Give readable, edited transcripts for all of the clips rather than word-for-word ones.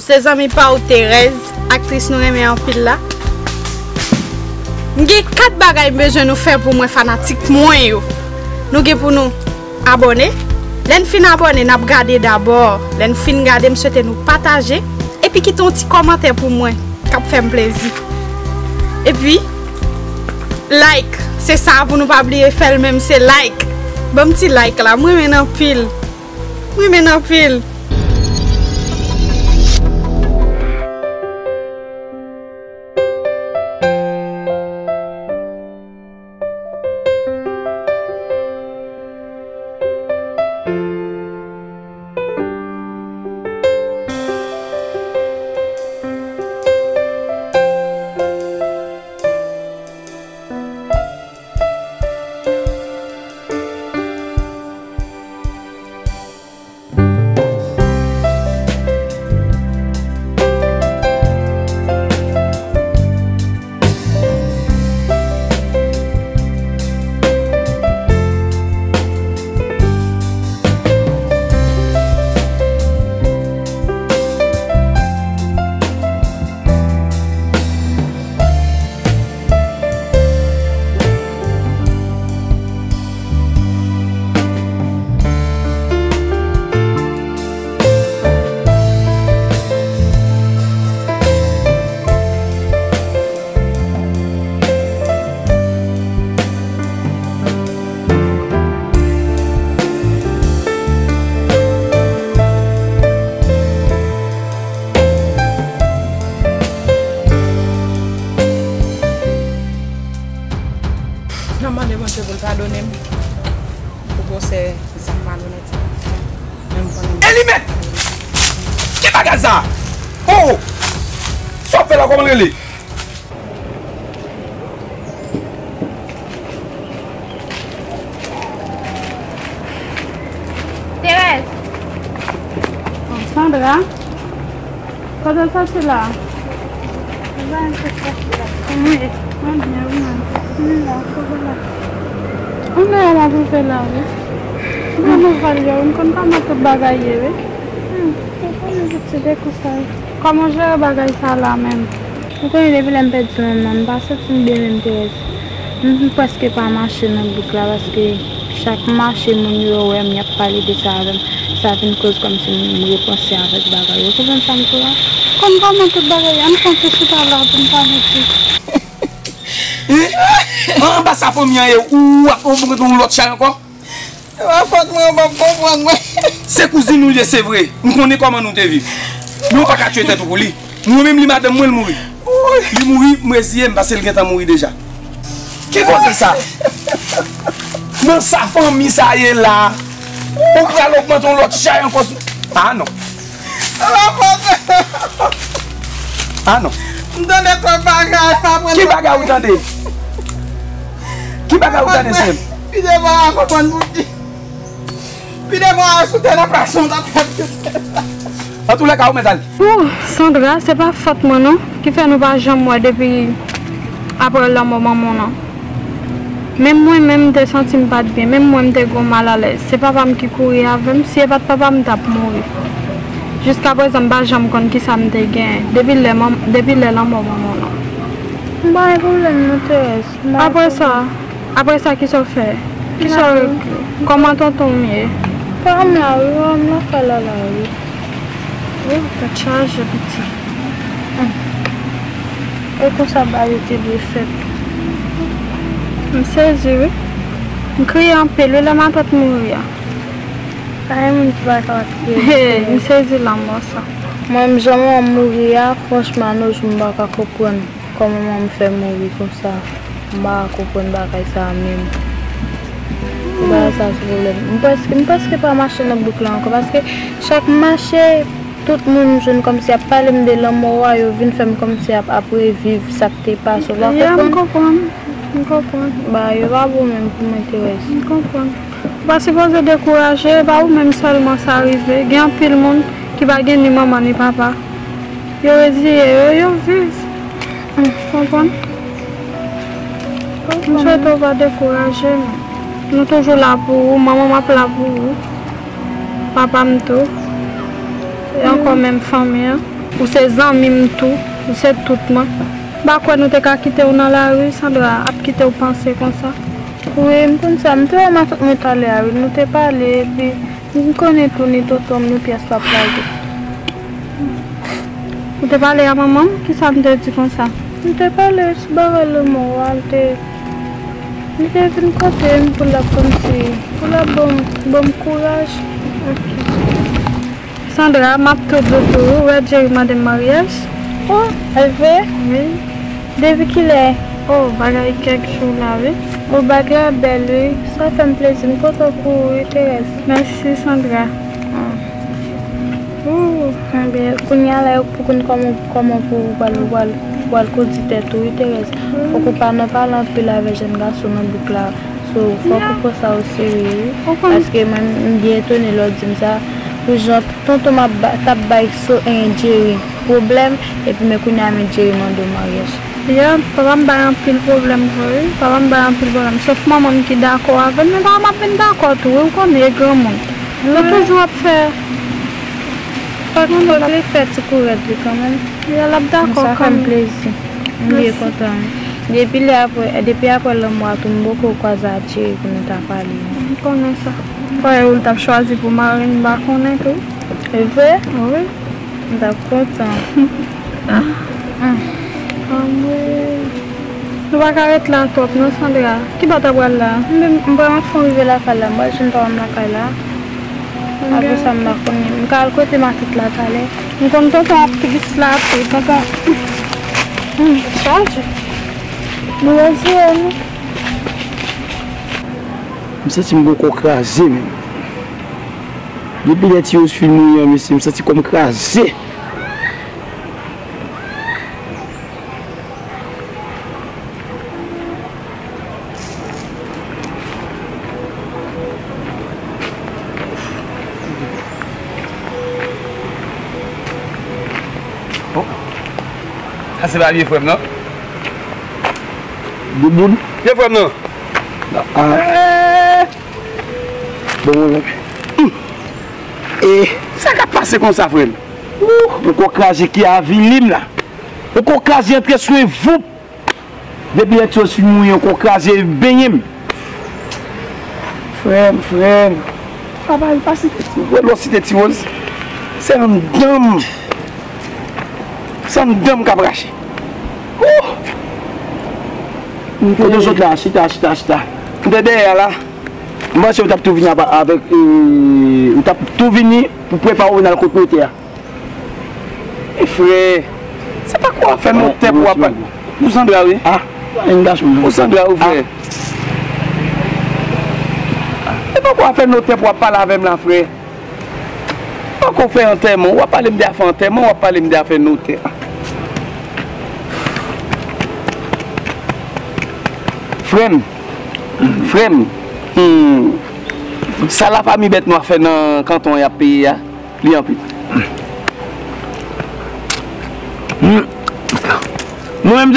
ses amis Pao Thérèse, actrice nous aimons en pile là. Nous avons 4 bagages besoin de faire pour moi fanatique moi yo. Nous avons pour nous abonner. L'en fin abonné, nous regarder d'abord. L'en fin regarder, nous souhaitons nous partager et puis quitter un petit commentaire pour moi, ça me fait plaisir. Et puis like, c'est ça pour nous pas oublier faire même c'est like. Bon petit like là, moi maintenant pile. Oui, mais non, pile. Oh! Ça fait la commande. Thérèse! Sandra? Comment ça c'est là? On est à la bouffée là, oui. On comment je vais ça là même? Pourquoi il est venu perdre son nom? Parce que c'est bien intéressant. Je ne peux presque pas marcher dans le bouc là parce que chaque marché, mon yo, il y a parlé de ça. Ça a une cause comme si je me repensais avec bagaille. Vous comprenez ça? Comme pas mon tout bagaille, je ne pense que c'est pas là pour me parler. On va s'affoler ou on va prendre l'autre chat encore? C'est cousine nous, c'est vrai. Nous connaissons comment nous vivons. Nous n'avons pas tué tête pour lui. Nous-mêmes, les madame, nous mourons. Nous mourons, nous essayons parce que quelqu'un a mouru déjà. Qu'est-ce que c'est ça? Dans sa famille, ça y est là. On va augmenter l'autre chat encore. Ah non. Ah non. Donnez ton bagage. Qui bagage vous tendez? Qui bagage vous tendez? Puis de moi, comprendre vous. Puis de moi, je suis la personne dans tous les cas, métal. Oh, Sandra, c'est pas faute, mon nom, qui fait nous pas jamais moi depuis après la maman, mon nom. Même moi-même, je me sens pas bien, même moi, je me mal à l'aise. C'est papa qui courait avec moi, si c'est pas papa, je me tape mourir. Jusqu'à présent, je ne sais pas qui ça me dégaine depuis le moment, mon nom. Bah, vous après ça, qui se fait? Qui se fait? Comment t'entends mieux? Comme là, on a fait là. Oui, t'as chargé petit. Et pour ça, j'étais bien faite. Je me suis heureux. Je crie un peu, le lama peut mourir. Je me suis heureux la mort. Moi, je jamais mourir. Franchement, je ne peux pas comprendre comment on me fait mourir comme ça. Je ne peux pas comprendre ça même. Je ne pense pas marcher dans le boucle encore parce que chaque marché, tout le monde jeune comme si à parler de l'amour, il vient faire comme si après vivre, ça ne t'est pas souvent. Je comprends. Je comprends. Bah, il va vous même pour m'intéresser. Je comprends. Parce que vous êtes découragé, bah vous même seulement ça arrive. Il y a un peu de monde qui va gagner ni maman ni papa. Ils vivent. Je comprends. Je ne souhaite pas décourager. Nous sommes toujours là pour vous, maman m'appelle là pour vous, papa m'to, et encore même famille. ou ses amis tout, ou ses tout moi. Bah quoi nous t'es qu'à quitter dans la rue, Sandra, à quitter ou penser comme ça. Oui, comme ça, nous t'es allé à la rue, nous t'es pas allé, puis nous connaissons tout, nous t'es allé, nous pièces pas plagées. Nous t'es pas allé à maman, qui ça me dit comme ça? Nous t'es pas allé, c'est pas le mot, nous t'es venu côté pour la conseiller, pour la bonne courage. Sandra, ma petite retour, ouais, j'ai eu madame mariage. Oh, elle veut? Oui. Depuis qu'il est? Oh, bagaille quelque chose là, oui. Oh, bagaille belle, ça fait un plaisir, une photo pour Thérèse. Merci, Sandra. Oh, un bien. Pour nous aller, pour nous comment pour le coup de tête, oui, Thérèse. Faut qu'on parle un peu là avec jeune garçon dans le boucle là. So, faut qu'on prenne ça au sérieux. Parce que moi, je suis étonnée l'autre dit ça. Les gens, tonton m'a tapé sur un problème et puis mes cousins m'ont dit de mariage. Bien, papa m'a pas un pile problème, oui. Papa m'a pas un pile problème. Sauf maman qui est d'accord avec, mais papa m'a pas d'accord tout. Vous connaissez grand monde. On a toujours fait. Par contre, on les fait c'est correct quand même. Il a d'accord quand même. Plaisir. On est content. Depuis après le mois, tout le monde beaucoup croisé à Dieu pour nous parler. On connaît ça. Vous avez choisi pour marier une baconne et tout. C'est vrai? Oui. Vous êtes content. Ah oui. Nous allons arrêter là, top, non, Sandra? Qui va t'avoir là? Je vais faire arriver la cale là. Moi, je ne vais pas me là. Après ça, je vais me faire. Je vais me faire la cale. Je vais me faire un petit slap. Je vais me faire un charge. Je vais me faire un. Je me sens beaucoup crasé. Depuis les tirs sur le mur, je me sens comme crasé. Bon. Ah, c'est pas bien, frère, non? Deux boules. Bien, frère, non? Bon, et ça va passer comme ça, frère. Le coquage qui a vilim là. Le coquage est entré sur vous. Depuis que tu es sur nous, le coquage est baigné. Frère. Papa, il passe. C'est une dame. C'est une dame qui a braché. Chita. Là. Moi, je vais tout venir avec. On tape tout venir pour préparer dans le côté. Et frère, c'est pas quoi faire mon tête pour apprendre. Vous sentez là, oui? Ah, vous sentez là, frère? C'est pas quoi faire notre tête pour parler avec moi, frère? Pas qu'on fait un terme, on va parler de faire un terme, on va parler de faire notre tête. Frère. Ça la famille bête noire fait dans le canton et pays. Li en plus. Moi-même,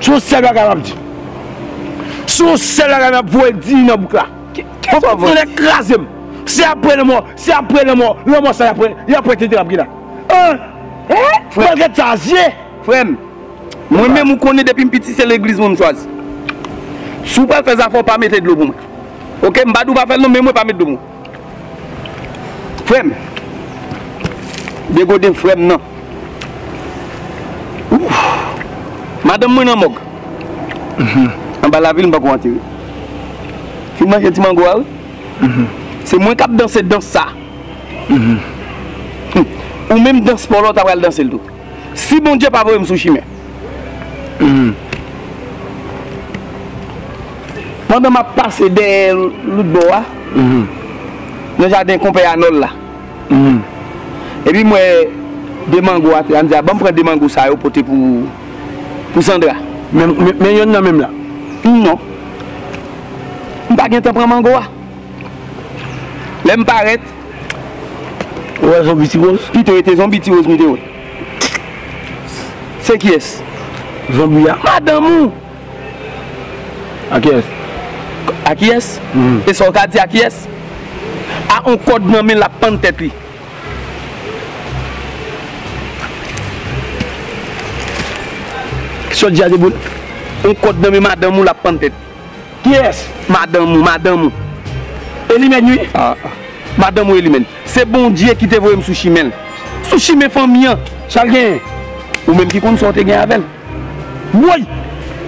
je suis seul à la gamme. Je suis seul à la gamme pour dire dans le bouc là. C'est après le mort, le mort, ça après. Il a prêté la brigade. Regarde ça, frère. Moi-même, je connais depuis petit, c'est l'église que je choisis. Si vous ne faites pas mettre de l'eau pour moi. Ok, je ne vais pas faire de l'eau, mais je ne vais pas mettre de l'eau. Frère, dégoûté, frère, non. Madame, je ne suis pas en bas de la ville, je ne vais pas rentrer. Si je suis en bas, c'est moi qui danse dans ça. Ou même danse pour l'autre, je vais danser le tout. Si mon Dieu ne va pas me souchimer. Pendant que je passe derrière l'autre bois, nous avons un compagnon là. Et puis, moi, des mangos, je me dis, bon, prendre des mangos pour Sandra. Mais il y en a même là. Non. Je ne peux pas prendre des mangos. Là, je m'arrête. Ouais, zombie tirose. Plutôt, était zombie tirose, mais c'est qui est-ce? Zombie. Madame. À qui est-ce? À qui est-ce? Et son cas dit à qui est-ce? À un code nommé la pente tête. soldier de bout. On compte dans madame la pente. Qui est madame? Élimine lui. Ah. Madame élimine. C'est bon Dieu qui te voit sous chimène. Sous chimène famille, chacun ou même qui compte sortir gain avec. Oui.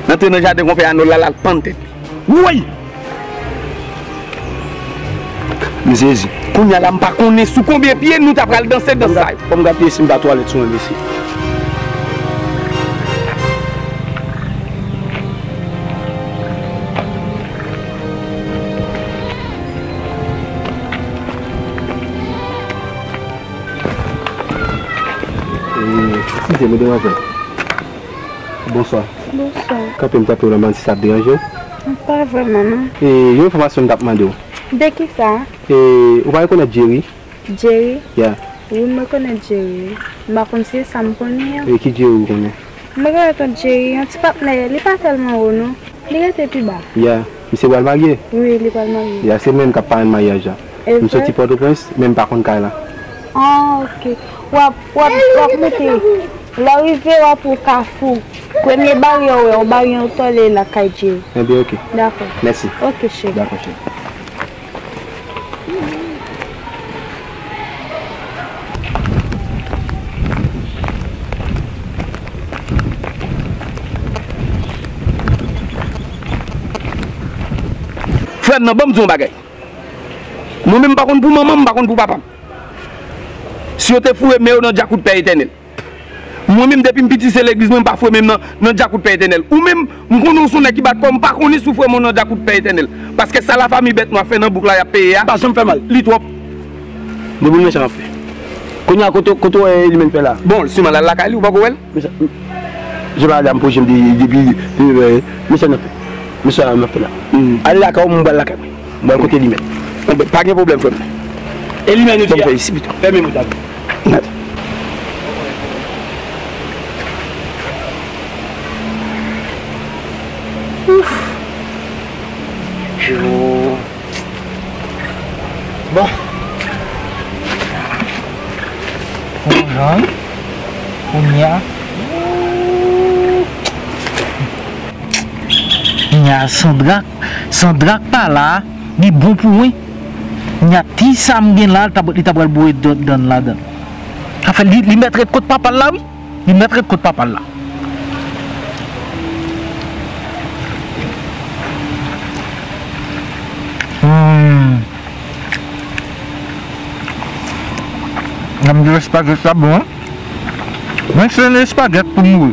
Maintenant jardin qu'on fait à nous la pente. Oui. Mais c'est ici. Qu'on y a là, pas qu'on est sous combien de pieds nous t'as pral danser dans ça. Comme gars pied sur la toilette sur ici. Mademoiselle. Bonsoir. Bonsoir. Quand tu me tapes le man, si ça te dérange? Pas vraiment, non. Et une information que tu as demandé. De qui ça? Et vous connaissez Jerry? Jerry? Yeah. Oui, je connais Jerry. Je connais ça, me connais. Et qui Jerry vous connaissez? Je connais Jerry. Un petit partenaire, il n'est pas tellement haut, non? Il est plus bas. Yeah. Monsieur va le marier? Oui, il va le marier. Yeah, c'est même qui a parlé de mariage. Monsieur sorti de Port-au-Prince, même par contre, là. Ah, ok. Ou mettez. La rivière pour Carrefour. Quand les barrières, on barrière les la caille. Eh bien, ok. D'accord. Merci. Ok, chef. D'accord, chef. Frère, nous avons besoin de bagaille. Nous-mêmes, par contre, pour maman, par contre, pour papa. Si on te fouet, mais on a déjà coup de paix éternel. Moi-même, depuis petit, c'est l'église, même parfois, même non, j'ai coup de paix éternelle. Ou même, nous connaissons les qui battent comme par contre, nous souffrons, non, j'ai coup de paix éternelle. Parce que ça, la famille bête, nous a fait dans le boucle, il y a payé. Parce que je me fais mal. Lis-toi. Je ne sais pas. Quand tu as côté, là. Bon, si mal à la caille, ou pas, je vais aller à me poser, je me dis, monsieur, je me fais là. Allez là, quand on me bat la caille. Je vais côté lui-même. Pas de problème, frère. Et lui-même, nous sommes ici, plutôt. Fermez-moi, d'accord. Bon. Bonjour. Il y a Sandra pas là, il est bon pour moi. Il y a petit Sam là, il t'a boué dans la donne. Enfin, il mettrait de côté papa là, oui. Il mettrait de côté papa là. Je me dis que les spaghettis sont bons. Mais c'est les spaghettis pour mourir.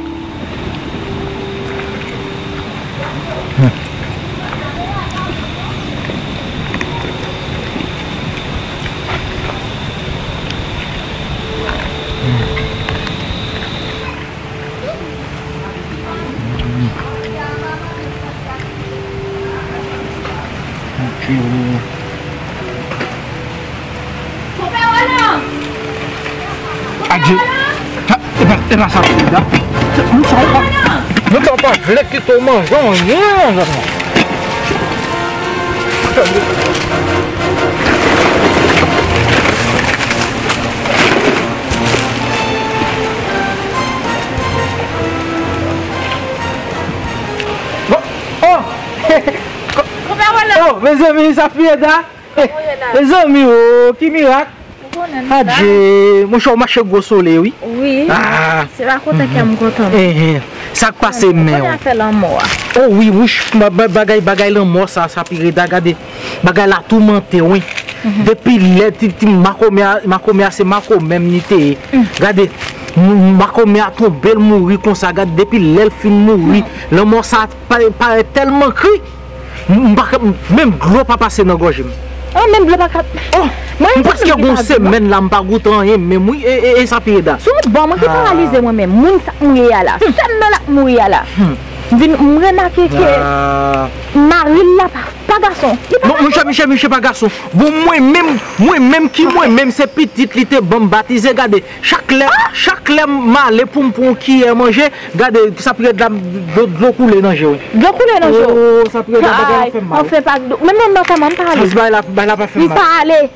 Au mangeant, oh, mes amis, ça fait là. Mes amis, oh, qui miracle. Adieu, mon chou marche au soleil, oui. Oui. Ah, c'est la côte qui me content. Ça passe mais oh oui oui bagaille la mort ça pire d'agade bagaille la tourmentée oui depuis les petits macomia c'est maco même nité regardez macomia trop belle mourir comme ça regarde depuis l'elfin mourir la mort ça paraît tellement cru même gros pas passer dans gorge oh même bleu pas oh parce que bon semaine là m'pas goûtant rien mais moi et ça pire da sous bon moi qui paralysé moi même moun ça mourir là semaine là mourir là vinn remarquer que Marie là pas garçon non monsieur pas garçon bon moi même qui moi même c'est petite il était bon baptisé regardez chaque lèvre mal pour qui est manger regardez ça pire de l'eau couler dans jeu oh ça pire la fait mal on fait pas même pas comment parler.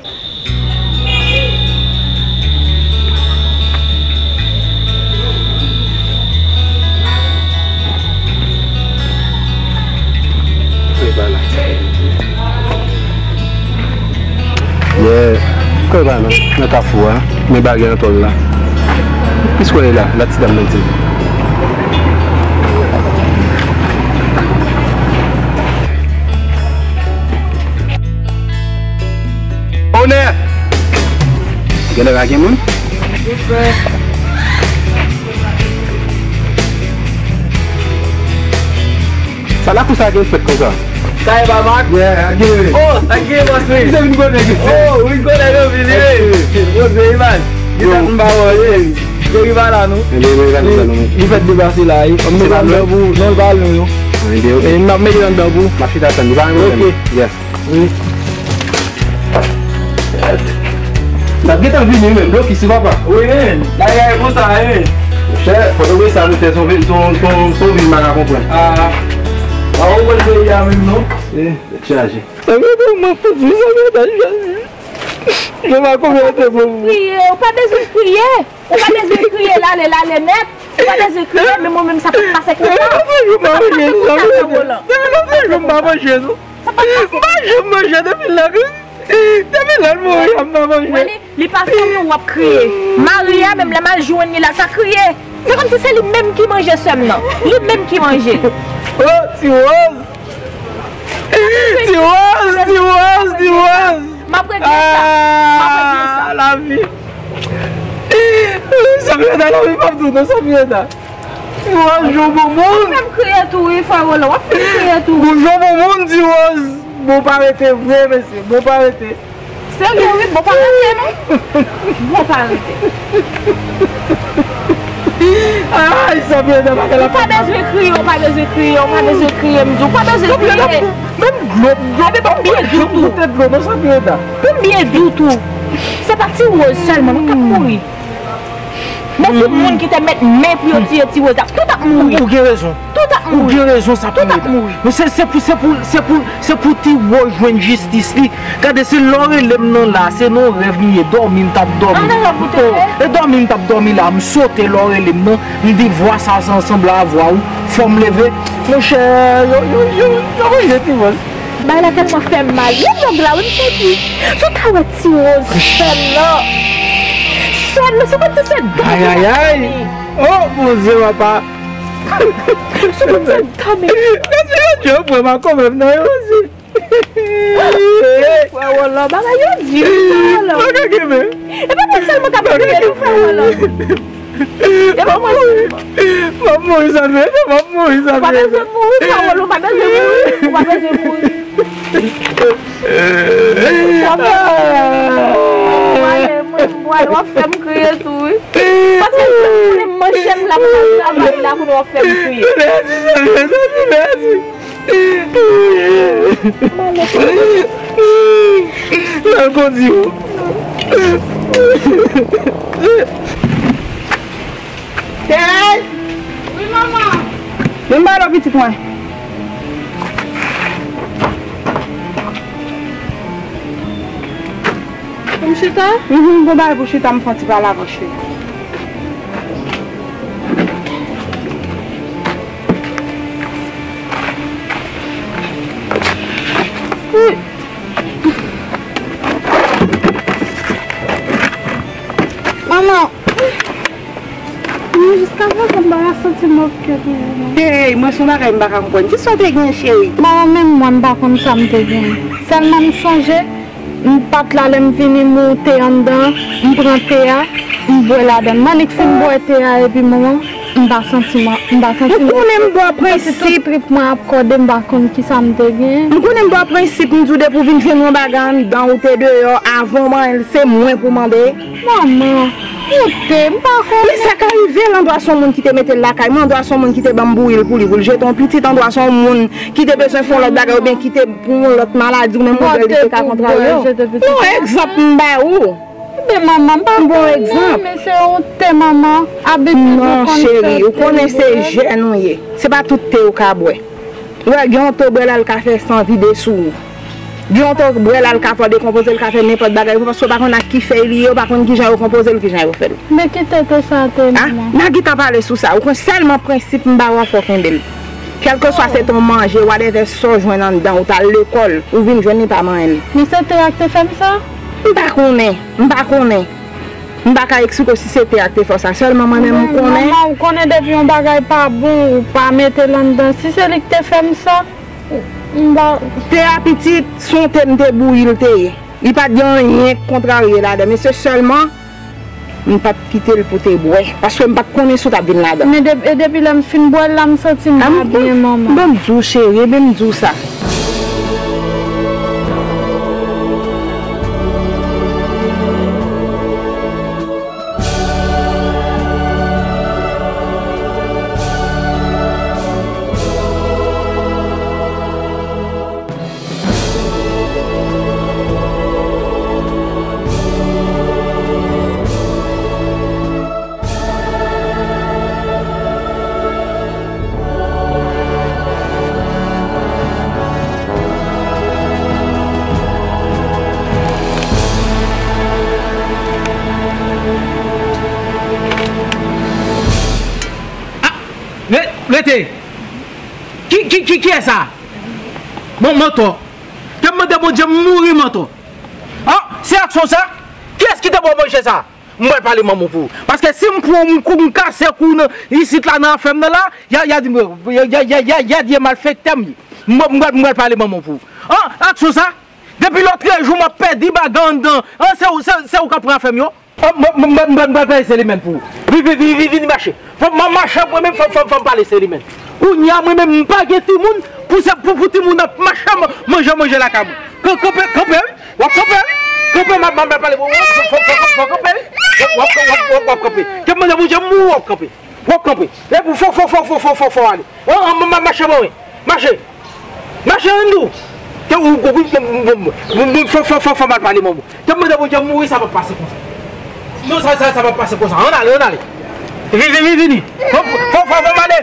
là, dans Carrefour, mes bagages dans le là. Qu'est-ce qu'on est là, la petite dame dit. On est. Vous avez bagages mon? Oui, frère. Ça là pour ça que vous faites comme ça. Ça est pas mal. Oh, ça qui est construit. Vous avez une bonne équipe. Oh, une bonne équipe. Vous avez une bonne équipe. Vous avez une bonne équipe. Vous avez une bonne équipe. Vous faites débarrasser là. On met dans le bout. Non, le bal. Et on met dans le bout. Marché d'attente. Ok. Yes. Oui. La guette en ville, même. Bloc ici, papa. Oui, là, il y a un peu ça. Cher, il faut que ça nous fasse son ville, mal à comprendre. Ah. Ah, on va le faire même, non? Oui, c'est chargé. Mais comment vous avez dit? Je vais commencer pour vous. Priez, on pas besoin de prier. On pas besoin de prier là, les mettre. On pas besoin de prier, mais moi-même, ça peut passer comme ça. Je ne vais pas manger. Je ne vais pas manger depuis la rue. Depuis la rue, je ne vais pas manger. Les patients, on va crier. Maria, même la maljoignée, là, ça crie. C'est comme si c'est lui-même qui mangeait seulement. Lui-même qui mangeait. Oh, tu oses. Ah, la vie. Ça vient d'aller, on ne pas tout, non, ça vient d'aller. Bonjour, bon monde. Bonjour, bon monde, tu oses. Bon, pas arrêter, vrai, monsieur. Bon, pas arrêter. Sérieux, oui, bon, pas arrêter, non? Bon, pas arrêter. Ah, il s'en vient de ma gueule. On pas besoin de crier. Même bien du tout. C'est parti où seulement, on mourir. Mais tout le monde qui te met main pour tirer, tout a mouru. Pour quelle raison ça peut mourir. Mais c'est pour t'y rejoindre justice. Regardez, c'est l'oreille là, c'est nos rêves, nous dormir là, me sauter l'oreille là, me dit voir ça ensemble à voir où, faut me lever. Mon cher, yo, bah la tête m'a fait mal, aïe. Oh mon Dieu, papa. Je vais vous faire. Chita? Bon bah pour Chita me prend pas la roche. Maman. Mais jusqu'à quand on va sentir mon cœur. Eh, moi son arrêt me pas comprendre. Tu sens bien chérie. Maman même moi me pas comme ça me bien. Seulement me songer. Je pâte là, je finis mon thé en dedans, je prends thé, je bois là dedans. Je suis boire thé et puis je me sens. Je ne sais pas. Quel que soit ton manger, ou à l'école, ou à l'école, ou à l'école. Mais c'est toi qui as fait ça? Je ne sais pas. Je ne sais pas si c'était acte de force, seulement moi-même je connais. Maman, on connaît depuis un bagage pas bon ou pas mettre là-dedans. Si c'est lui qui fait ça, tu es à petit, son thème de bouille, il n'y a pas de rien contrarié là-dedans. Mais c'est seulement, je ne peux pas quitter le poté bois. Parce que je ne connais pas ce que tu as là-dedans. Mais depuis que je suis en bois, je me sens bien, maman. Bonjour chérie, bonjour ça. Qui est ça? Bon, manteau. Quel monde bon Dieu mourir, manteau. Ah, c'est action ça? Qui est-ce qui t'a mangé ça? Je ne vais pas parler, maman, pour. Parce que si je casse un coup ici, là, dans la ferme, là, il y a des malfaiteurs. Je ne vais pas parler, maman, pour. Ah, action ça? Depuis l'autre jour, je perds 10 bagues. Ah, c'est où qu'on prend la ferme, yo? C'est les mêmes pour. Vive marcher. Marcher moi-même, faut parler c'est les mêmes. Ou n'y a même pas de tout le monde pour tout le monde marcher, manger la cam. Ça va passer comme ça. On allait. Venez. Faut m'aller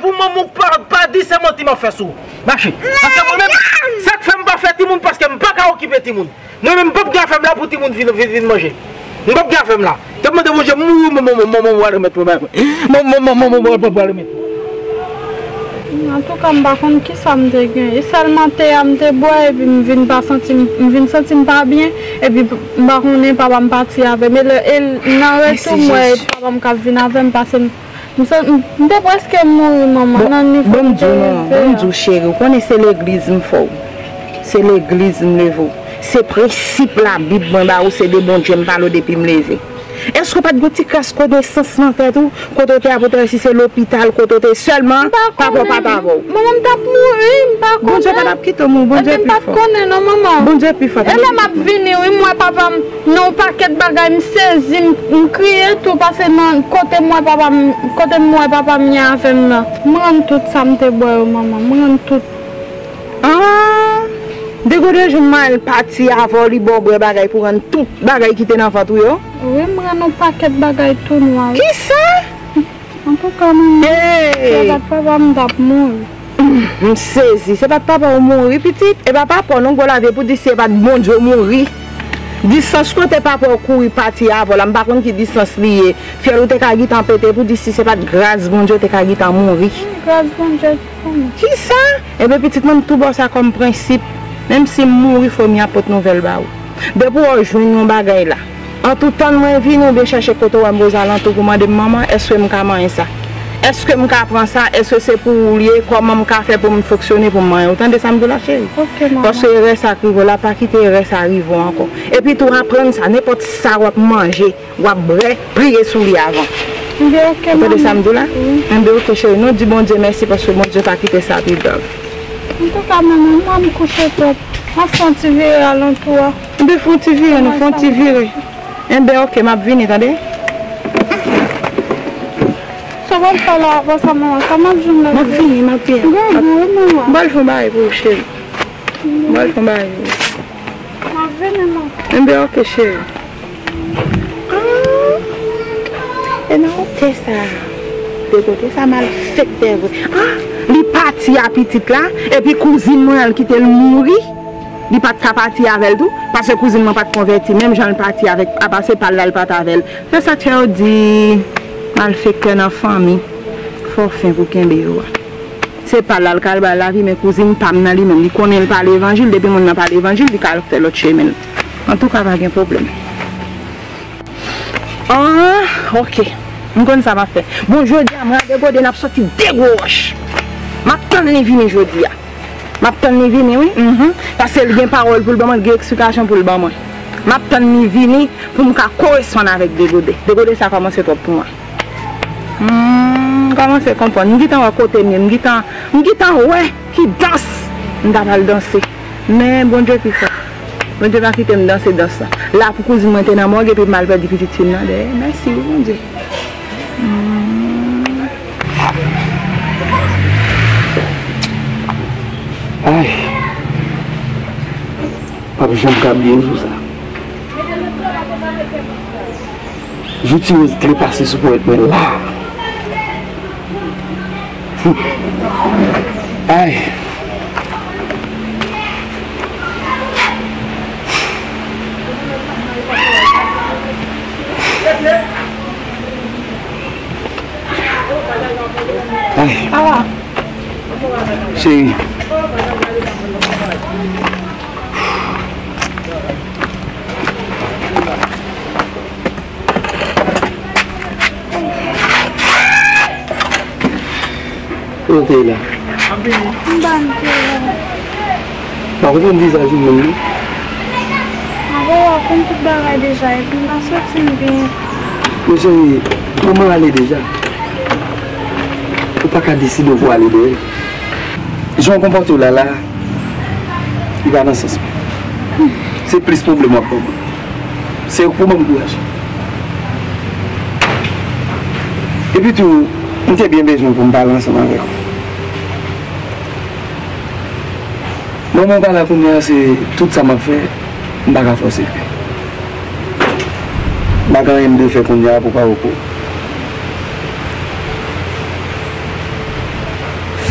pour maman, pas 10 cm, marchez. Parce que moi-même, ça que fait pas faire tout le monde parce que je ne peux pas occuper tout le monde. Moi-même, je ne peux pas faire là pour tout le monde venir manger. Je ne peux pas faire là. Tout le monde dit, je vais le mettre. En tout cas, je ne sais pas qui ça me dégueule. Seulement, je bois et puis je ne me sens pas bien. Et puis, je ne pas partir avec. Mais le retour, je ne pas venir avec parce que je suis presque morte, maman. Bonjour, chérie. Vous connaissez l'église, c'est l'église, c'est principe la Bible, c'est des bons Dieu, je parle depuis me lever. Est-ce que pas de petit casse connaissance dans tête ou quand tu es à votre si c'est l'hôpital quand tu es seulement pas pour pas d'avoir maman t'a mouru pas bon Dieu pas quitte mon bon Dieu pas connaît non maman bon Dieu plus fort elle m'a venir oui moi papa non paquet bagaille me saisi me crier tout parce que non côté moi papa m'y a fait là moi tout ça me te boire maman moi tout ah dégoûté je mal parti avant lui bon bagaille pour rendre tout bagaille qui était dans ventre yo. Oui, je prends un paquet de bagages tout noir. Qui ça? En tout cas, je saisis. C'est pas papa qui mourit, petite. Et papa, pour dire c'est pas bon Dieu mourir. Distance, quand t'es papa courir partir avant, je ne sais pas qui distance liée. Fier ou t'es qu'à guitar pété pour dire si c'est pas de grâce, bon Dieu, t'es qu'à guitar mourir. Grâce, bon Dieu, qui ça? Et bien, petite, même tout bon ça comme principe. Même si mourir, il faut m'y apporter nouvelle baou. Depuis aujourd'hui, nous bagaille là. En tout temps, moi, je viens chercher Koto Wambo Zalanto pour demander maman, est-ce que je peux manger ça? Est-ce que je peux prendre ça? Est-ce que c'est pour lier? Comment je peux faire pour me fonctionner pour manger? Autant de ça, je la chérie. Parce que le reste arrive, la paquette reste arrive encore. Et puis, tu apprends ça, n'importe ça, tu manger, tu prier sur lui avant. Autant de ça, je la chérie. Nous disons bon Dieu merci parce que mon Dieu t'a quitté ça. En tout cas, maman, moi, je me couche trop. Je vais à l'entour. Nous font tirer. Eh bien, ok, ma venue, attendez. Ça va pas là, va ça manger, ça mange là. Ma vie. Bonjour, chérie. Bonjour, ma vie. Eh bien, ok, chérie. Ah, et non, c'est ça. Dégoûté, ça m'a fait perdre. Ah, les parties à petite là, et puis cousine moi, elle quitte le mourir. Il n'y a pas de parti avec tout, parce que cousine n'a pas de converti, même j'en ai parti avec, à passer par là, il n'y a pas de parti avec. Mais ça, tu as dit, mal fait que dans la famille, il faut faire pour qu'il y ait un bureau. c'est pas là le cas de la vie, mes cousines, pas dans lui-même. Il connaît pas l'évangile, depuis qu'on n'a pas l'évangile, il a fait l'autre chemin. En tout cas, il n'y a pas de problème. Ah, ok. Je connais ça, m'a fait. Bon, je dis, je vais sortir des gauches. Je vais attendre les vignes, je dis. Je vais attendre les vignes, oui. Parce que j'ai une parole pour le moment, j'ai une explication pour le moment. Je vais attendre les vignes pour me correspondre avec Dégodé. Dégodé, ça a commencé pour moi. Comment c'est comprendre? Nous sommes à côté, ouais, qui danse. Nous allons danser. Mais bon Dieu qui fait. Bon Dieu va quitter me danser dans ça. Là, pour que je me tienne à moi, je peux mal faire des petites filles. Merci, bon Dieu. Aïe. Papa, je ne peux pas oublier tout ça. Je t'utilise très passé sur pour être là. Aïe. Aïe. Ah. Chérie. Comment tu es là? Par contre, on visage une mamie. On raconte toute bagaille déjà et puis on sort une vie. Mais chérie, comment aller déjà? Il ne faut pas qu'elle décide de vous aller dehors. Je me comporte là, là. Il va dans ce sens. C'est plus problème pour moi. C'est pour mon courage. Et puis tout, on t'a bien besoin pour me parler ensemble avec vous. Mon moment là pour moi, c'est tout ça m'a fait, je ne vais pas forcer. Je ne vais pas me faire qu'on y a pour pas au coup.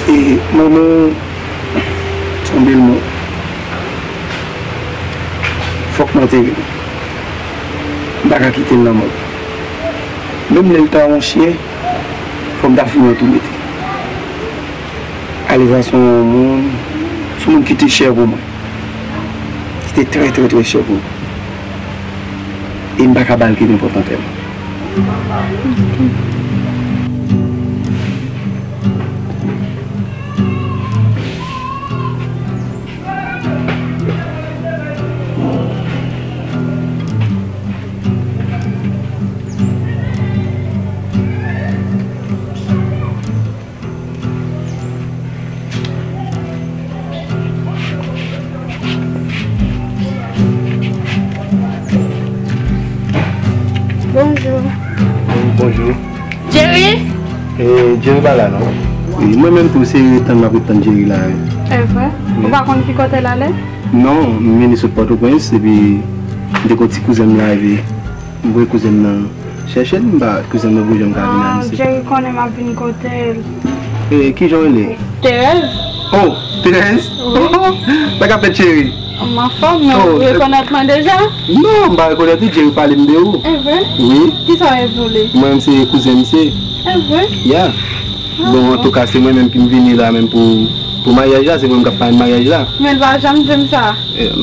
Et maman, tombé le mot. Faut que je m'enterre. Je ne vais pas quitter la mort. Même le temps en chien, faut que je finisse tout mettre. Aller vers son monde. Tout le monde qui était cher pour moi. C'était très très très cher pour moi. Et je ne peux pas balquer n'importe quoi. Jerry là non? Oui, moi-même pour c'est le temps de m'apprendre Jerry là. C'est vrai? Vous ne pouvez pas dire qui côté là? Non, je suis pas Port-au-Prince et puis des côtés cousins là et vous cousins là. Cherchez bah cousins là vous j'aime pas venir ici. Jerry connaît ma venue côté. Et qui j'en ai? Thérèse. Oh, Thérèse. Pas capable Jerry. Ma femme, vous reconnaissez déjà? Non, je reconnais tout, Jerry parle de vous. C'est vrai? Oui. Qui ça est volé? Moi-même c'est cousin ici. C'est vrai? Yeah. Bon, en tout cas, c'est moi-même qui me viens là, même pour mariage là, c'est moi qui fais le mariage là. Mais il va jamais dire ça.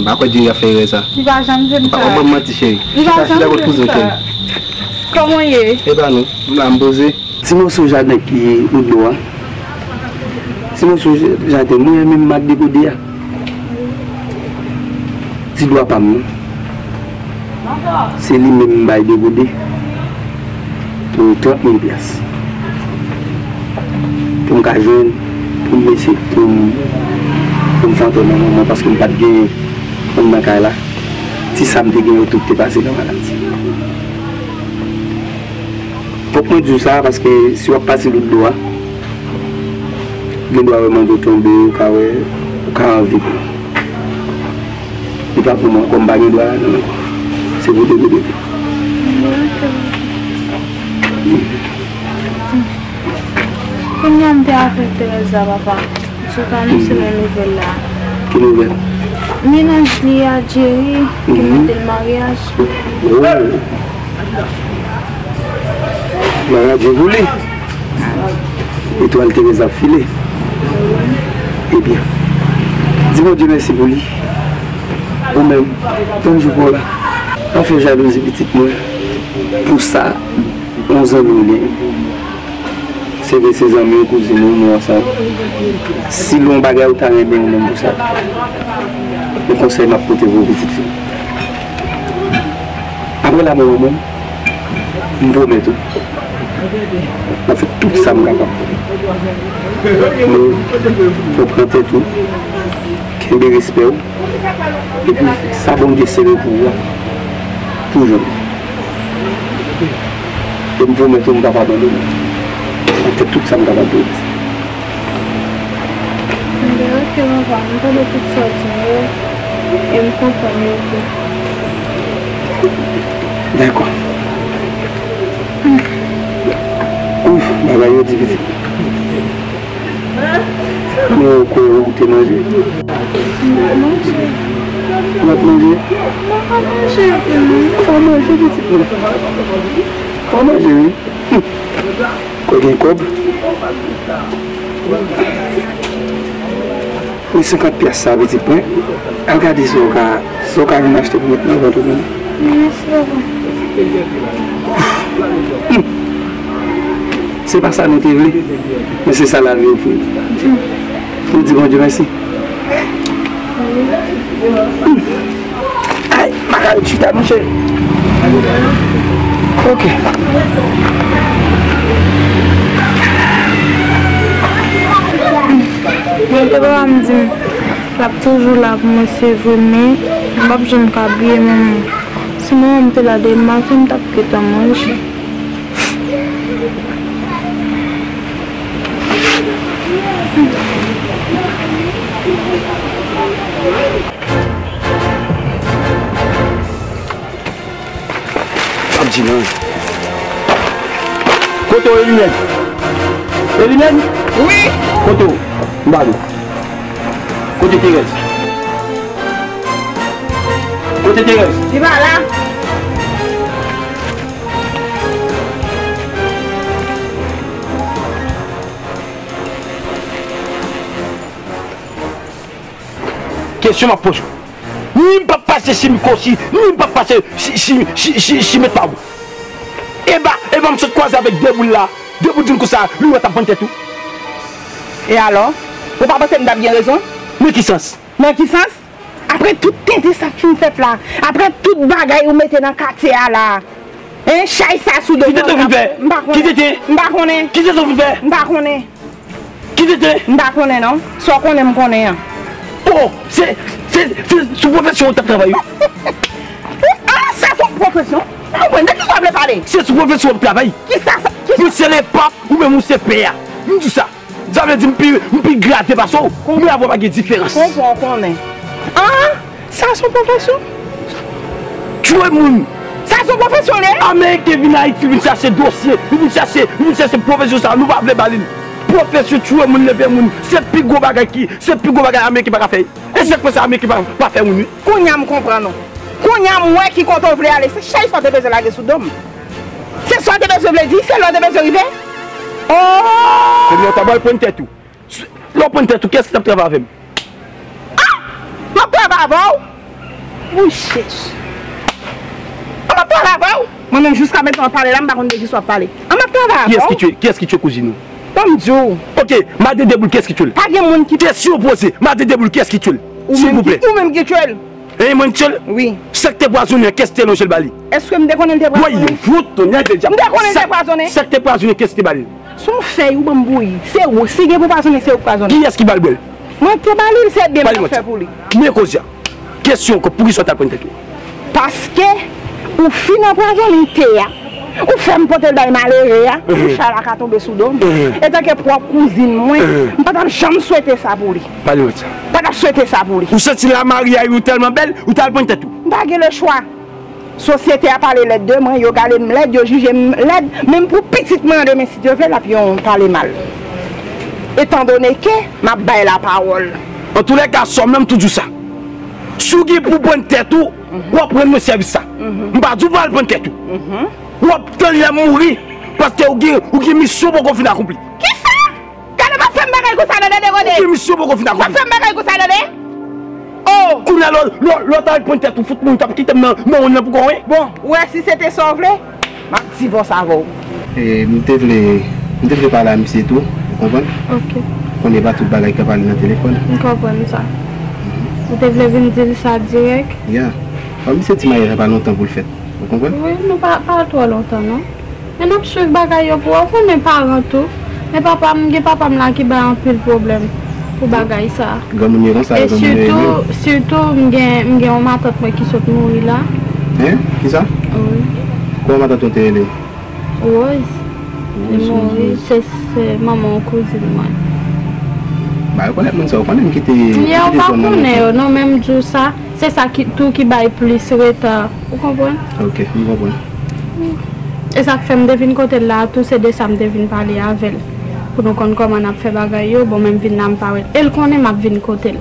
Pourquoi Dieu a fait ça? Il va jamais dire ça. Comment ma petite chérie? Il va jamais dire ça. Comment il est? Eh ben non, je vais me poser. Si mon soja n'est pas au doigt, si mon soja n'est pas même mal dégoûté, tu dois pas me. C'est lui-même mal dégoûté pour 30 000 places. Pour me jeune, pour me laisser, pour me sentir maman, parce que je ne peux pas gagner pour me là. Si ça me dégaine, tout est passé dans la maladie. Pourquoi je dis ça? Parce que si on passe le doigt vraiment de tomber au cas où vivre. Et pas pour moi, comme bague doigt, c'est vous deux. Combien de temps avec Teresa, papa? Je ne sais pas si c'est la nouvelle là. Quelle nouvelle? Ménage lié à Jerry, qui m'a fait le mariage. Ouais. Mariage voulu. Et toi, Teresa, filé. Eh bien, dis-moi Dieu merci pour lui. Moi-même, tant que je vois là, on fait jalousie petite moi. Pour ça, on s'en oublie. C'est que ses amis ou cousins nous ensemble. Si l'on bagarre, on t'arrête bien même pour ça. Le conseil m'a porté vos petites filles. Après la mort, je promets tout. On fait tout ça, mon papa. Mais faut prendre tout. Qu'il y ait respect. Et puis, ça bon Dieu, c'est le pouvoir. Toujours. Et je promets tout, mon papa. On fait tout ça, mon papa. Je ne sais pas si je vais me comprendre. D'accord. Ouf, je vais vous dire. Je vais manger. On va manger. On va manger. On va manger. On va manger. 50 pièces, ça veut dire point. Regardez ce qu'on vient d'acheter pour maintenant, votre monde. C'est pas ça, nous t'es venu. Mais c'est ça, la vie au fond. Nous disons bon Dieu merci. Aïe, ma tu t'as mangé. Ok. Je dois me dire que je suis toujours là pour me sévonner. Je ne peux pas m'habiller. Sinon, je me la demande, je me tape que tu manges. Abdina. Koto, Eliane. Eliane? Oui. Koto. Mbalo. Côté Thérèse. Côté Thérèse. Tu vas là? Question ma pose. Nous ne pas passer si me consi, nous ne pas passer si me tabou. Et bah me se croiser avec deux boules là, deux boules d'une coussa, lui va t'apprendre tout. Et alors? Vous ne pensez pas que vous avez bien raison? Mais qui sens? Mais qui sens? Après tout tête ça que vous faites là, après toute bagaille que vous mettez dans le quartier là, un chat ça sous de vous. Qui t'es? Non? Soit qu'on aime qu'on est. Oh! C'est sous profession que tu travailles. Ah! C'est sous profession? Ah ouais, de qui vous voulez parler? C'est sous profession que tu travailles. Qui ça? Vous c'est les papes ou même vous c'est père. Nous dis ça. Ça veut dire que je gratter parce que je vais avoir une différence. Ah, ça c'est son profession. Tu vois, mon. Ça c'est son profession. Américain qui vient à Haïti, il cherche dossier, il cherche profession, ça nous va appeler baline. Profession, tu vois, mon levé, mon. C'est le plus gros bagage qui. C'est le plus gros bagage américain qui va faire. Et c'est quoi ça, américain qui va faire, mon. Qu'on y a, je comprends, non. Qu'on y a, moi qui compte, on veut aller. C'est chaque fois que tu veux aller sous d'homme. C'est soit que tu veux dire, c'est l'autre que tu veux arriver. Oh! C'est bien, t'as pas le tout. Le qu'est-ce que tu as avec? Ah! Oui, chèche. Moi-même, jusqu'à maintenant, on parle là, on ne sais pas parler. Qu'est-ce que tu es, cousine? Comme Dieu. Ok, madame Deboul, qu'est-ce que tu es? Pas de monde qui est surposé. Madame Deboul, qu'est-ce que tu es? S'il vous plaît. Ou même qui tu es? Eh, mon chel? Oui. C'est que tu es poisonné, qu'est-ce que tu es, mon chel Bali? Est-ce que tu es poisonné? Oui, vous, tu es poisonné. C'est que tu es poisonné, qu'est-ce que tu es? Son feuille ou bambouille, c'est où? Si vous poisonné, c'est où poisonné? Qui est-ce qui balbelle? Moi, c'est balbelle, c'est bien fait pour lui. Mais Kosia, question que pour qui soit apprendre tout? Parce que, au final, on fait un potel dans le malheureux, on chalak à tomber sous d'homme. Et tant que propre cousine, moi, je ne peux jamais souhaiter ça pour lui. Pas le temps. Pas souhaiter ça pour lui. Vous sentez la mariée ou tellement belle, ou t'as apprendre tout? Pas le choix. Société a parlé les deux, moi, yo galé l'aide, yo jugé l'aide, même pour petitement demain si Dieu veut la puis on parle mal. Étant donné que m'a baille la parole. En tous les cas, somme même tout ça. Sou qui pour prendre tête tout, on prend le service ça. On pas du mal prendre tête tout. On obtient la mourir parce que ou qui mission pour qu'on finir accompli. Qui ça? Quand on va faire Vous mais papa, mon papa m'a dit qu'il y a un peu de problème pour bagaille ça. Et surtout, j'ai ma tante qui s'est nourrie là. Hein? Qui ça? Oui. Comment ma tante est née? Oui. C'est maman cousine. Bah, vous connaissez ça, vous connaissez qui était. Non, pas connaît, non, même tout ça. C'est ça qui tout qui baille plus sur le temps. Vous comprenez? Ok, je comprends. Et ça fait me deviner côté là, tout c'est de ça me devine parler avec elle. Pour nous connaître comment on a fait bagaille, bon même vin n'a pas parlé. Elle connaît ma vin côté.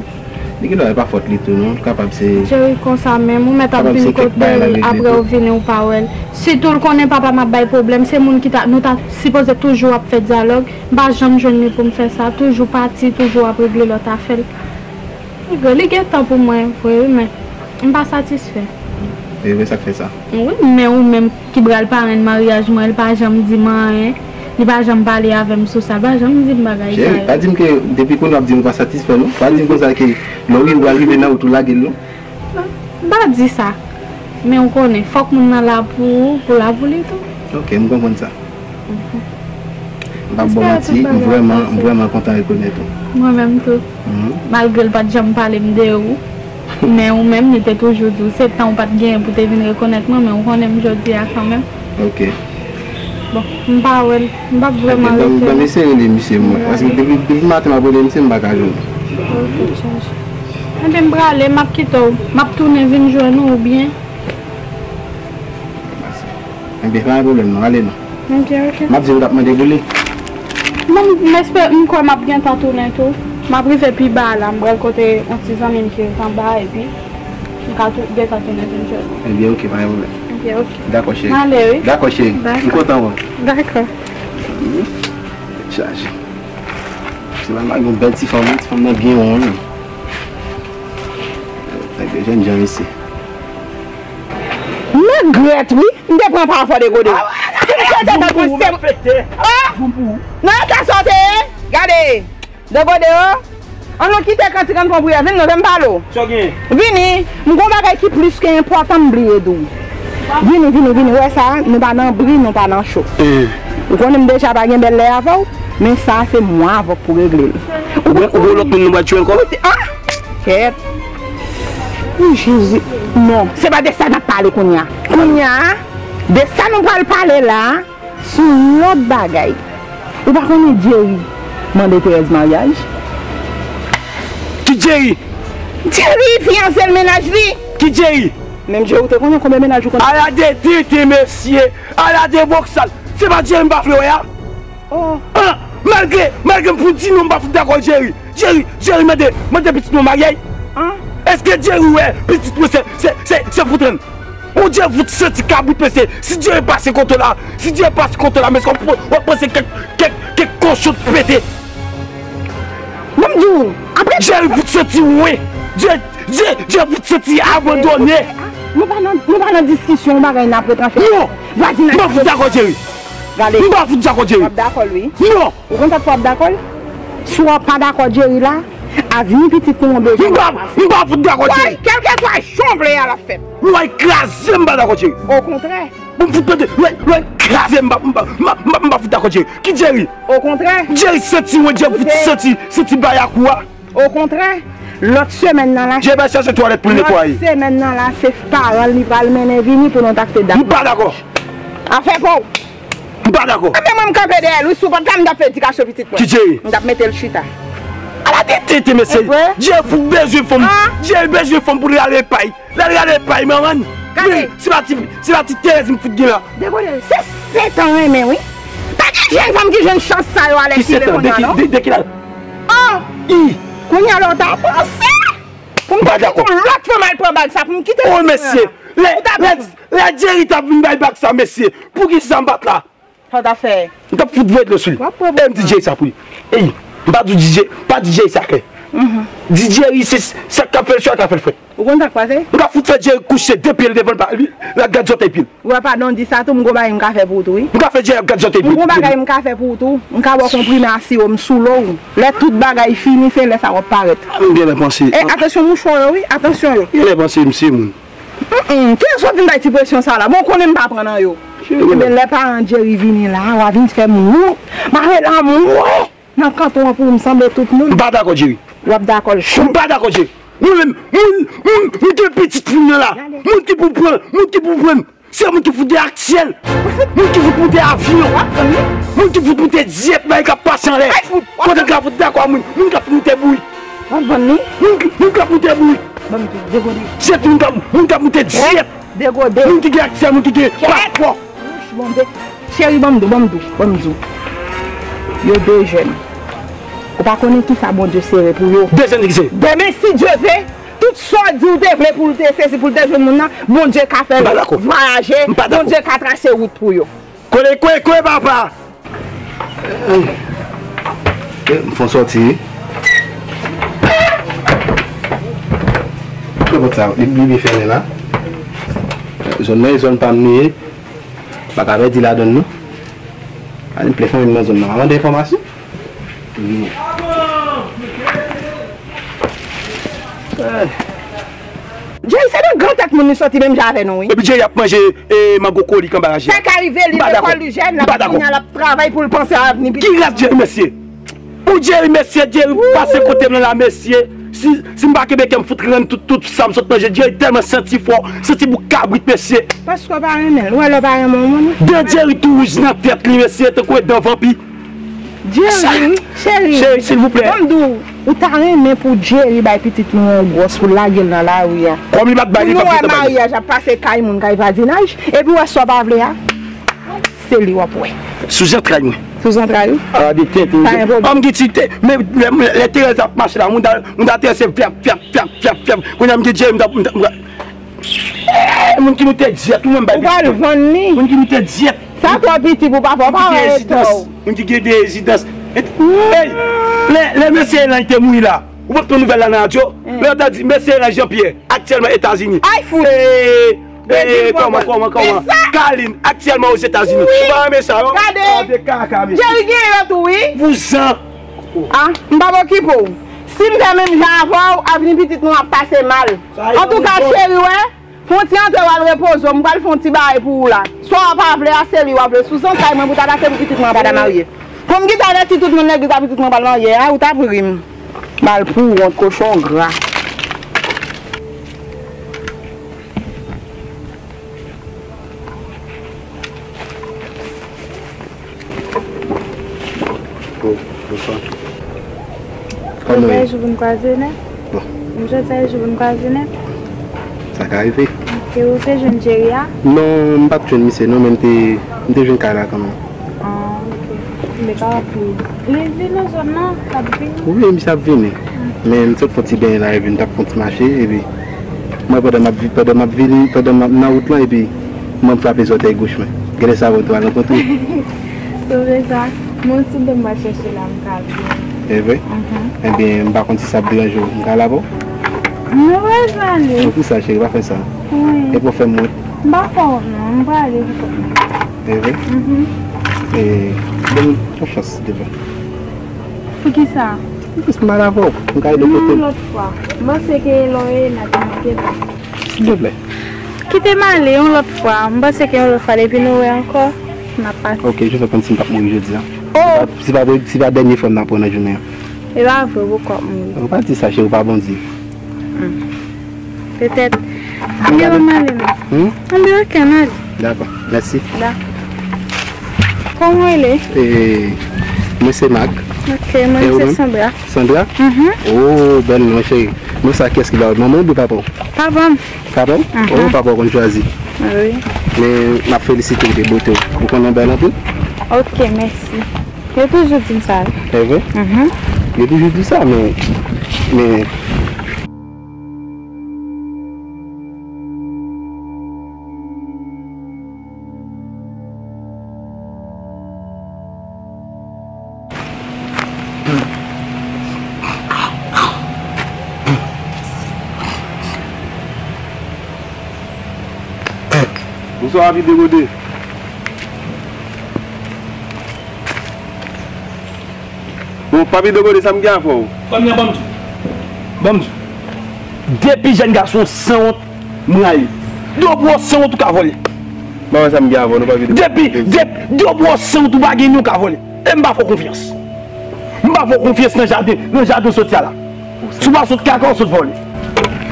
Mais qui n'aurait pas faute lui tout non, capable c'est. Je veux comme ça même, on met ta vin côté après on vient ou pas elle. Si tout le connaît papa m'a bail problème, c'est monde qui t'a nous t'a supposé toujours à faire dialogue, bah jamais je ne pour me faire ça, toujours parti, toujours à régler l'autre affaire. Il y a temps pour moi, mais on pas satisfait. Et ça fait ça. Oui, mais ou même qui brale par un mariage, moi elle pas jamais dit moi. Il va jamais parler avec moi sur ça, va jamais dire bagaille. Je pas dire que depuis qu'on a dit on va satisfaire nous, pas dire comme ça que l'homme doit arriver là ou tout la gueule non. Pas dire ça. Mais on connaît, faut que nous là pour la vouloir tout. OK, on comprend ça. Bon menti, vraiment content de connaître. Moi même tout. Malgré pas jamais parler de vous. Mais on même était toujours doux, c'est temps pas de gain pour te venir reconnaître moi mais on connaît aujourd'hui quand même. OK. Bon, je ne sais pas, je ne sais pas vraiment. Je suis monsieur. Parce que depuis le matin, je suis pas à jour. Je vais aller, je vais quitter, je vais tourner 20 jours ou bien. Je ne vais pas aller, je vais aller. OK. Je vais demander de bouler. J'espère que je vais bien tourner tout. Je vais faire plus bas, je vais côté un petit ami qui est en bas et puis je vais tourner 20 jours. Eh bien, OK, pas de problème. D'accord, chérie. Allez, oui. D'accord, chérie. Je suis content. D'accord. Charge. C'est vraiment une belle petite femme. Petite femme bien en haut. T'as jeunes gens ici. Mais grette, oui. Je ne prends pas à faire des godets. Non, t'as sorti. Regardez. Des godets. On a quitté quand tu comprends. Venez, nous allons parler. Venez. Nous allons parler qui plus qu'important de briller d'où. Vini, ouais ça, nous pas dans bris, nous pas dans chaud. Vous connaissez déjà pas bien belle l'air avant, mais ça c'est moi avant pour régler. Ou bien l'autre nous va tuer encore. Ah, Jésus, non, c'est pas de ça n'a parlé qu'on y a. De ça nous va parler là, sur l'autre bagaille. Ou par contre Jerry, mandé Thérèse mariage. Qui Jerry? Jerry fiancé le ménagerie. Qui Jerry? Même j'ai eu te connais combien ménage comme à la dédité monsieur à la déboxal c'est pas Jerry m'a fleur ya oh malgré pour dire non m'a foutu d'accord Jerry m'a dit petit non marié hein est-ce que Jerry ouais petit c'est foutre on Dieu vous senti cabout PC si Dieu passe contre là mais qu'on pense quelque cochon de pété même après Jerry vous senti ouais Dieu vous senti abandonné. Nous parlons de discussion, nous allons après trancher. Non, vas-y, non, vous d'accord, Jerry. Nous allons vous d'accord, Jerry. D'accord, oui. Non. Vous comptez pas d'accord? Si vous n'êtes pas d'accord, Jerry, là, à 20 petites commandes. Nous allons vous d'accord, Jerry. Quel que soit chambre à la fête. Nous allons écraser, nous d'accord, Jerry. Au contraire. Nous allons écraser, nous d'accord, Jerry. Qui Jerry? Au contraire. Jerry, senti, oui, Jerry, vous senti, quoi? Au contraire. L'autre semaine là, je vais chercher toilette pour nettoyer. L'autre semaine là, c'est parents qui vont mener venir pour nous taxer d'accord. Pas d'accord. À faire quoi? Pas d'accord. Et même quand elle est sous pas dame d'affaire dit cache petite moi. Djé. On va mettre le chita. À la tête monsieur. Djé pour baiser femme. Djé baiser femme pour aller paille. Aller paille maman. C'est parti Thérèse me fout là. C'est 7 ans mais oui. Pas que jeune femme qui jeune chance ça yo aller sur le dès qu'il a. Ah i on y a l'autre pour me d'accord. L'autre femme elle prend bague ça pour me quitter. Oh monsieur, la Jerry t'a vu bague ça monsieur. Pour qui s'en bat là? Tout à fait. T'as foutu votre le suit. Et me dit Jerry ça pour. Eh, Pas du DJ, pas DJ sacré. DJ c'est ça qu'a fait choix qu'a fait frère. Vous comprenez quoi c'est? On va foutre DJ coucher deux pieds devant pas lui, la gadjote et pile. Ouais pardon, dis ça tout mon gars il m'a fait pour tout. On va faire DJ gadjote et pile. Mon gars il m'a fait pour tout. On va comprendre merci on sous l'eau. Les toute bagaille fini c'est laisse ça reparaître. Bien les pensées. Et attention mon choix oui, attention. Les pensées monsieur mon. Quelle soit une petite pression ça là. Bon qu'on aime pas prendre yo. Les parents Jerry viennent là, on va venir faire mon. Marre là mon. Dans le canton, pour me semble tout le monde. Je ne suis pas d'accord, Jerry. Je ne suis pas d'accord, Jerry. Moi-même, je petite fille là. Moi qui vous prends, moi qui vous prends. C'est moi qui vous des axels. Moi qui vous prends des avions. Moi qui vous prends des diettes, mais qui passe en l'air. Quand vous avez d'accord, moi qui vous prends des bouilles. Moi qui vous prends des bouilles. C'est tout le qui vous des diettes. Moi qui des axels, moi qui des passeports. Chérie, bonjour. Yo deux jeunes. On ne connaît pas qui ça bon Dieu serré pour eux. Deux jeunes exé. Demain si Dieu veut, toute sorte de développer pour le c'est pour le jeunes mon Dieu qu'a fait voyager, mon Dieu qu'a tracé route pour eux. Connais quoi papa? Faut sortir. Comment ça? Il fait là. Je ne sont pas mis. Pas qu'avait dit la donne nous. Allez, préfère une maison. Maman des informations. J'ai essayé de grand avec mon sorti même j'avais non. Et puis j'ai mangé et mango coli quand barrage. C'est qu'arrivé l'école du jeune là, il y a le travail pour le penser à l'avenir. Qui l'a Dieu merci. Pour Dieu merci, Dieu passer côté dans la merci. Si m'a Québec me foutre tout ça me saute manger Dieu tellement senti fort, senti pour cabrit monsieur. Parce que pas rien, ouais le pas mon. Dieu Dieu tout rouge dans tête lui monsieur, t'es quoi dans vampire. Dieu chérie, s'il vous plaît. Mandou, ou t'as rien mais pour Dieu bail petite mon grosse pour la gueule dans la rue. Comme il m'a bailler pas de mariage, a passé caille mon caille voisinage et puis on soit pas vle là. C'est lui ou pour. Sous entraille moi. Sous entraille. Ah des têtes. On me dit mais les terres ça marche là, on a terre c'est fiam. On a me dit Dieu mon qui nous tête dit tout même bail. On va le vendre ni. Mon qui nous tête dit ça toi petit pour pas pas. On dit que des résidences. Les messieurs là ils étaient mouillés là. Vous votre nouvelle là radio. Mais on t'a dit messieurs là Jean-Pierre actuellement aux États-Unis. Comment? Caroline, actuellement aux États-Unis. Oui. Vous avez ça? Regardez. J'ai gagné là tout, oui. Vous ça? Ah, m'baba qui pour? Si m'dame même j'avance, avenir petite nous a passé mal. En tout cas, chérie, ouais. Fonti entre va le repose, on va le fonti bail pour là. Soit pas appeler à celle ou appeler sous son caille, m'bouta la celle petite m'en pas marier. Comme qui t'a dit tout le monde nèg ça petite m'en pas marier, ou t'a pris mal pour un cochon gras. Je vous cuisine. Je vous cuisine. Ça va arriver. Tu es aussi jeune Nigeria? Non, pas jeune lycée, non, même t'es jeune Kara quand même. Ah, ok. Mais pas plus. Les villes non, ça vient. Oui, mais ça vient. Mais nous sommes partis bien là, nous avons parti marcher et puis moi pendant ma ville, pendant ma route là et puis moi frappé sur tes gauche mais. Quel ça va toi là contre? C'est ça. Moi aussi de marcher chez la Kara. C'est vrai? Eh bien, par contre, si ça brille un jour, on va là-bas? Non, je vais aller. Pour ça, chérie, va faire ça. Oui. Et pour faire moi? Bah, non, on va aller. C'est vrai? Et donne-moi une chance devant. Pour qui ça? Parce que je vais aller là-bas. On va aller de côté. L'autre fois. Moi, c'est que l'oreille n'a pas manqué. S'il te plaît. Quittez moi aller l'autre fois. Moi, c'est que l'autre fois, et puis nous, encore. Ok, je vais prendre si je ne vais pas mourir jeudi. Oh! C'est pas la dernière fois pour la journée. Et là, vous ne pouvez pas dire ça, je ne vais pas bondir. Peut-être. On va aller. On va au canal. D'accord, merci. Comment elle est? Moi, c'est Marc. Ok, moi, c'est Sandra. Sandra? Oh, bonne nuit, chérie. Moi, ça, qu'est-ce qu'il va? Maman ou papa? Papa. Papa? Oh, papa, on choisit. Oui. Mais ma félicité de beauté. Vous connaissez bien un peu? Ok, merci. J'ai toujours dit ça. C'est vrai? J'ai toujours dit ça, mais... ça va vite dégoder. Bon, pas vite dégoder, ça me gagne, frère. Combien bambou? Bambou. Depuis jeune garçon, 100 ans, m'aille. 2% tout qu'a volé. Maman, ça me gagne, frère, nous pas vite. Depuis 2% tout bagué, nous qu'a volé. Et m'pas faut confiance. M'pas faut confiance dans le jardin social là. Tu vas sauter quelque chose, voler.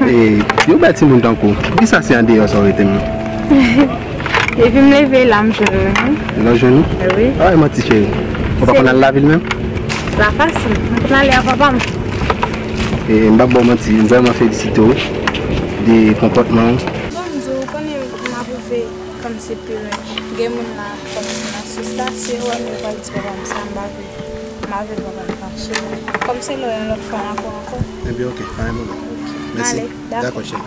Et vous mettez mon temps quoi? Qui ça c'est un délire ça aurait été mieux. Et puis me lever là, je veux. Là je nous. Oui. Ah ma petite chérie. On va prendre la ville même. La facile. On va aller à papa. Et m'a bon ma petite, vraiment félicité des comportements. Bonjour, quand m'a prouvé comme c'est plus. Game là comme la sista c'est où on va être comme ça m'a vu. M'a vu papa. Comme c'est l'autre fois encore. Eh bien OK, pas un moment. Merci. Allez, d'accord chérie.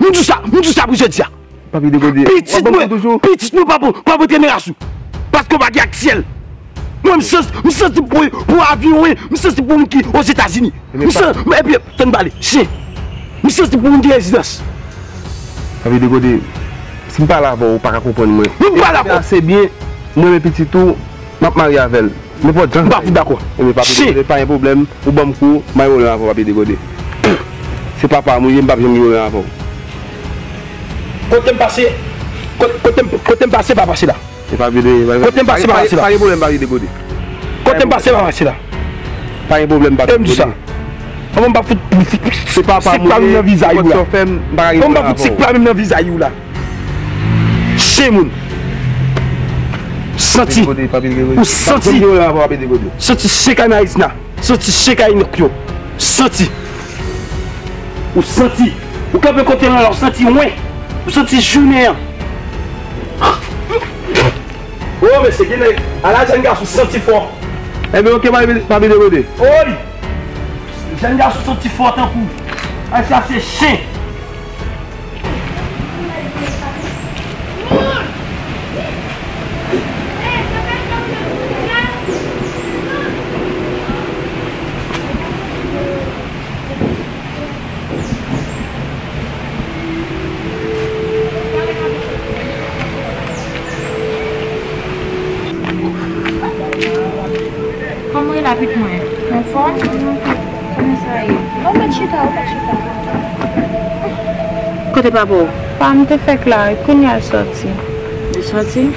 Nous disons ça pour jeudi. Papi dégoûté. Petite nous pas pour tenir à sous. Parce qu'on va dire ciel. Moi me sens pour avion, me sens pour me qui aux États-Unis. Me sens mais bien t'en balé. Chien. Me sens pour une résidence. Papi dégoûté. Si me pas là bon, pas comprendre moi. Me pas là c'est bien. Moi mes petits tout m'a marié avec elle. Mais pas d'accord. Mais pas un problème ou bon coup, mais on va papi dégoûté. C'est papa moi, je me pas jamais avant. Côté me passer pas passer là. C'est pas vidé. Côté me passer pas passer là. Pas de problème pas de côté. Côté me passer pas passer là. Pas de problème pas de côté. On va foutre c'est pas même visage là. On va foutre c'est pas même visage là. Chez moun. Senti. Ou senti. Senti chez Canaïsna. Senti chez Kainokyo. Senti. Ou senti. Ou quand peut côté là senti moins. Vous êtes junior. Oh mais c'est qu'il est à la jeune garçon senti fort. Eh bien ok, pas bien dégoûté. Oh oui. Jeune garçon senti fort un coup. Ah ça c'est chien. Côté pas beau. Pas me te fait là, qu'on y a sorti. De sorti?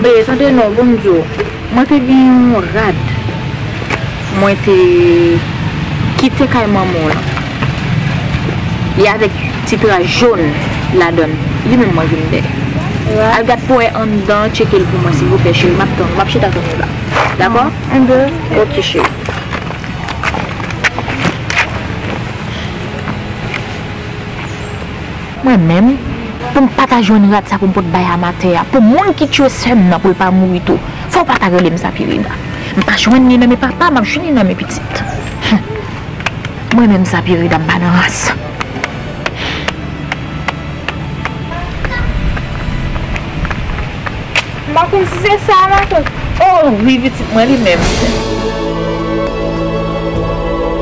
Mais attendez non, bonjour. Moi te viens rad. Moi te quitter chez maman là. Il y a des titres jaunes la donne. Lui même moi je me dis. Elle garde pour en dedans, checker pour moi s'il vous plaît, chérie, m'a acheté ta tonne là. D'accord? Un deux. OK chérie. Moi-même, pour ne pas joindre ça pour porter à ma terre, pour moi qui tue seul pour ne pas mourir tout, faut pas t'arrêter me sapirida. Je pas joindre ni dans mes papas, je suis ni dans mes petites. Moi-même sapirida me balance. Ma comme c'est ça là. Oh oui, petite moi lui-même.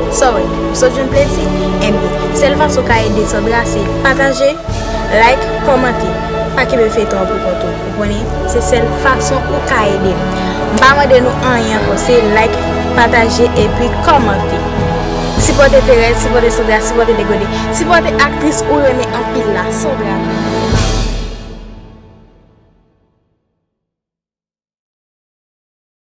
Sorry, so je me plaisir. Selva Sokaï descendra, c'est partager, like, commenter. Pas que me fait ton pour compte. Vous comprenez? C'est cette façon où qu'a aider. Pas de nous rien c'est like, partager et puis commenter. Si vous êtes Perez, si vous êtes Sandra, si vous êtes Degode, si vous êtes actrice ou remet en pile là, Sandra.